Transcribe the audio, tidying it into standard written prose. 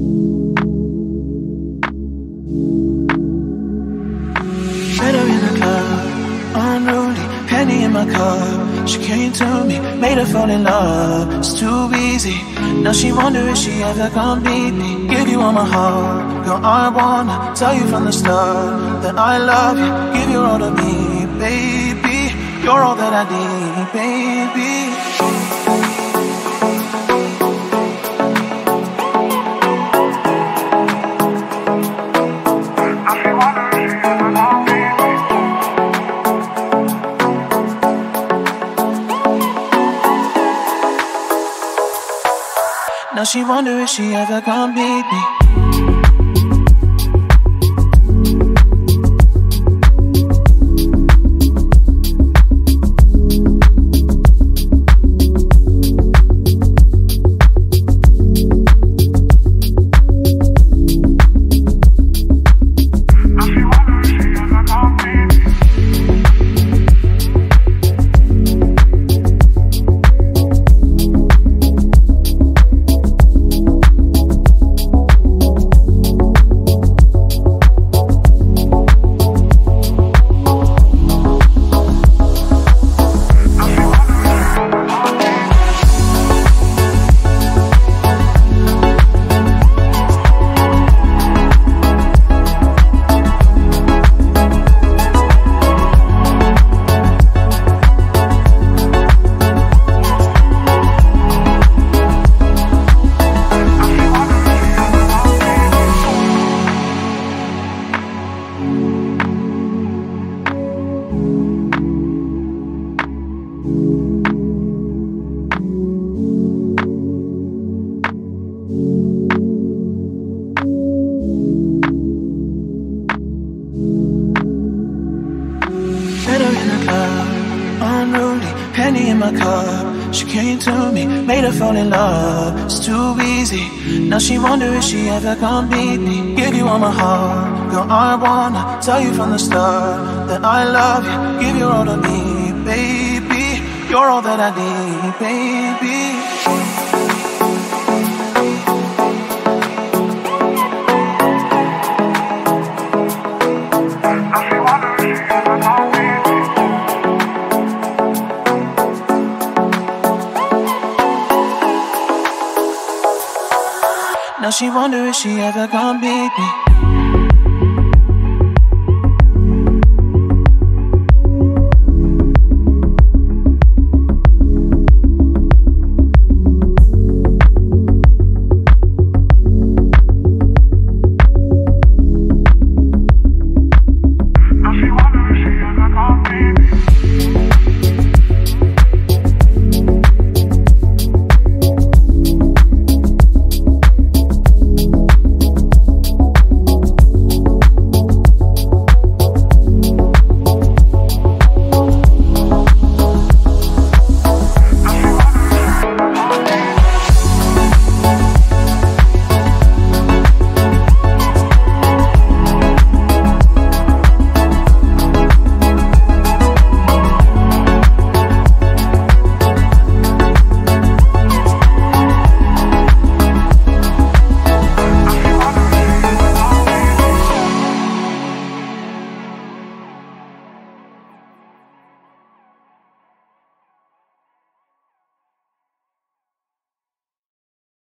Met her in the club, unruly, penny in my cup. She came to me, made her fall in love. It's too easy, now she wonder if she ever gonna beat me. Give you all my heart, girl, I wanna tell you from the start that I love you, give you all to me, baby. You're all that I need, baby. Now she wonder if she ever gonna beat me. Penny in my cup, she came to me, made her fall in love. It's too easy, now she wonder if she ever gonna beat me. Give you all my heart, girl, I wanna tell you from the start that I love you, give you all to me, baby. You're all that I need, baby. Now she wonder if she ever gonna beat me.